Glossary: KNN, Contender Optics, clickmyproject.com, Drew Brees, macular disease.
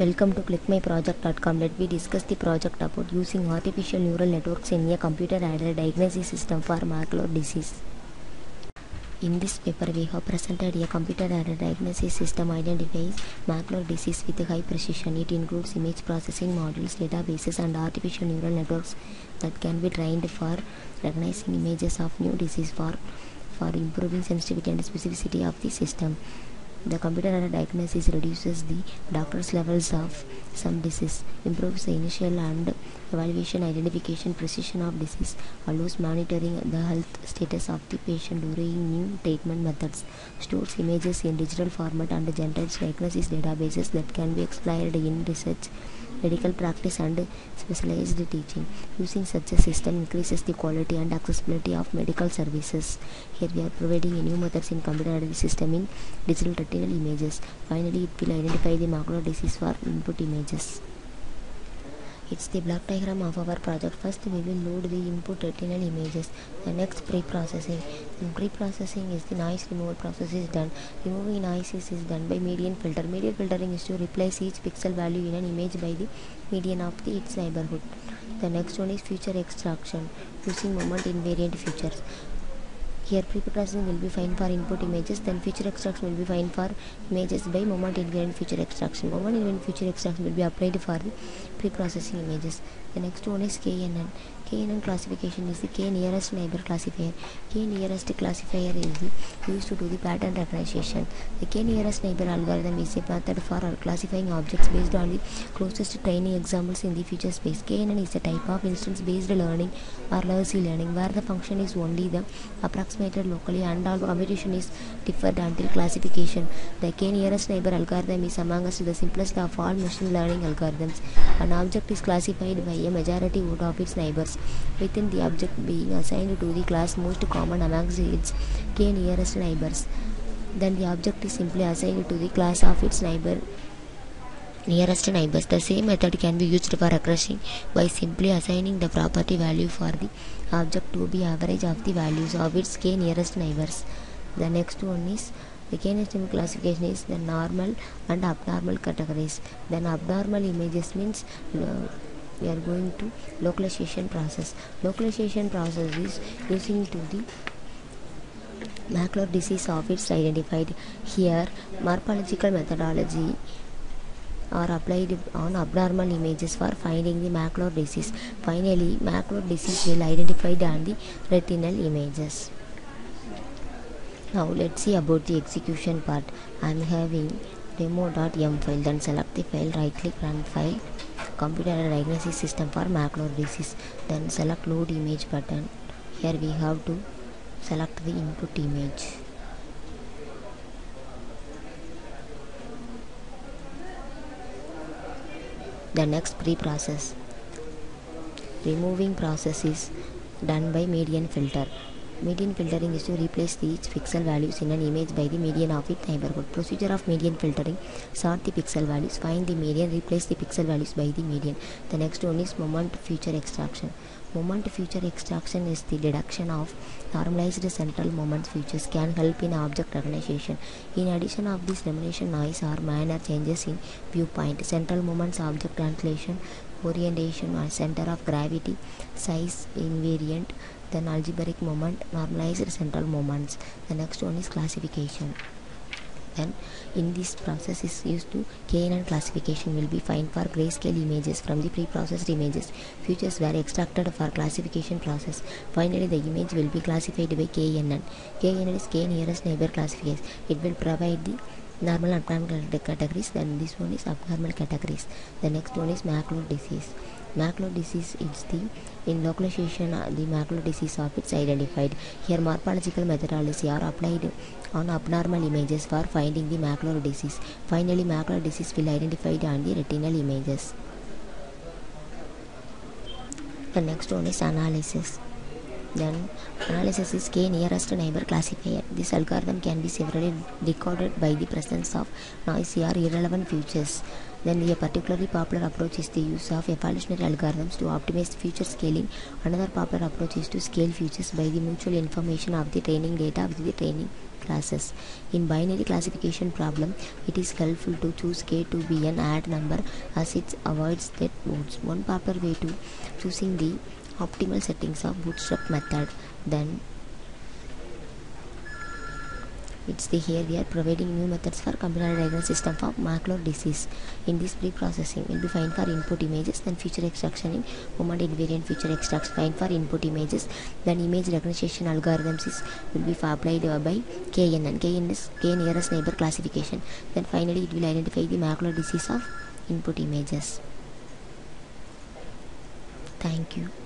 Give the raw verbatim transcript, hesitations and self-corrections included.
Welcome to click my project dot com. Let me discuss the project about using artificial neural networks in a computer-aided diagnosis system for macular disease. In this paper, we have presented a computer-aided diagnosis system identifies macular disease with high precision. It includes image processing models, databases, and artificial neural networks that can be trained for recognizing images of new disease for, for improving sensitivity and specificity of the system. The computer-aided diagnosis reduces the doctor's levels of some disease, improves the initial and evaluation, identification, precision of disease, allows monitoring the health status of the patient during new treatment methods, stores images in digital format, and generates diagnosis databases that can be explored in research, medical practice, and specialized teaching. Using such a system increases the quality and accessibility of medical services. Here we are providing new methods in computer-aided system in digital retinal images. Finally, it will identify the macular disease for input images. It's the block diagram of our project. First, we will load the input retinal images. The next, pre-processing. In pre-processing is the noise removal process is done. Removing noises is done by median filter. Median filtering is to replace each pixel value in an image by the median of the, its neighborhood. The next one is feature extraction, using moment invariant features. Here pre-processing will be fine for input images, then feature extraction will be fine for images by moment invariant feature extraction. Moment invariant feature extraction will be applied for the pre-processing images. The next one is K N N. K N N classification is the K nearest neighbor classifier. K nearest classifier is the, used to do the pattern recognition. The K nearest neighbor algorithm is a method for classifying objects based on the closest training examples in the feature space. K N N is a type of instance-based learning or lossy learning where the function is only the approximate locally and all computation is deferred until classification. The K nearest neighbor algorithm is among us the simplest of all machine learning algorithms. An object is classified by a majority vote of its neighbors, within the object being assigned to the class most common amongst its K nearest neighbors. Then the object is simply assigned to the class of its neighbor nearest neighbors. The same method can be used for regression by simply assigning the property value for the object to be average of the values of its k nearest neighbors. The next one is the K nearest neighbor classification is the normal and abnormal categories. Then abnormal images means uh, we are going to localization process. Localization process is using to the macular disease of its identified. Here morphological methodology are applied on abnormal images for finding the macular disease. Finally, macular disease will identify on the retinal images. Now let's see about the execution part. I am having demo dot m file. Then select the file, right click, run file, computer diagnosis system for macular disease. Then select load image button. Here we have to select the input image. The next pre-process. Removing process is done by median filter. Median filtering is to replace the each pixel values in an image by the median of its neighborhood. Procedure of median filtering: sort the pixel values, find the median, replace the pixel values by the median. The next one is moment feature extraction. Moment feature extraction is the deduction of normalized central moment features, can help in object recognition. In addition of this, diminution noise or minor changes in viewpoint, central moments, object translation, orientation or center of gravity, size invariant, then algebraic moment, normalized central moments. The next one is classification. Then in this process is used to K N N classification will be fine for grayscale images from the pre-processed images. Features were extracted for classification process. Finally, the image will be classified by K N N. K N N is K nearest neighbor classifier. It will provide the normal and abnormal categories. Then this one is abnormal categories. The next one is macular disease. Macular disease is the in localization uh, the macular disease of its identified. Here morphological methodology are applied on abnormal images for finding the macular disease. Finally, macular disease will identify on the retinal images. The next one is analysis. Then analysis is k nearest neighbor classifier. This algorithm can be severely decoded by the presence of noisy or irrelevant features. Then a particularly popular approach is the use of evolutionary algorithms to optimize feature scaling. Another popular approach is to scale features by the mutual information of the training data with the training classes. In binary classification problem, it is helpful to choose k to be an odd number as it avoids dead modes. One popular way to choosing the optimal settings of bootstrap method. Then it's the here we are providing new methods for computer diagram system for Maclure disease. In this pre-processing will be fine for input images, then feature extraction in moment invariant feature extracts fine for input images, then image recognition algorithms is will be applied by K N N. K N N is K nearest neighbor classification. Then finally it will identify the Maclure disease of input images. Thank you.